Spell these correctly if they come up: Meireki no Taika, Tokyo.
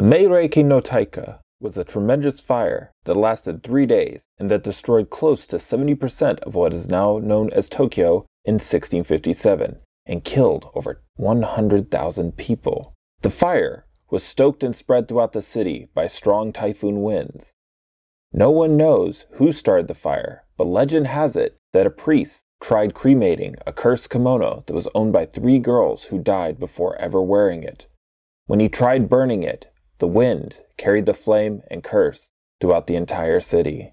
The Meireki no Taika was a tremendous fire that lasted 3 days and that destroyed close to 70% of what is now known as Tokyo in 1657 and killed over 100,000 people. The fire was stoked and spread throughout the city by strong typhoon winds. No one knows who started the fire, but legend has it that a priest tried cremating a cursed kimono that was owned by 3 girls who died before ever wearing it. When he tried burning it, the wind carried the flame and curse throughout the entire city.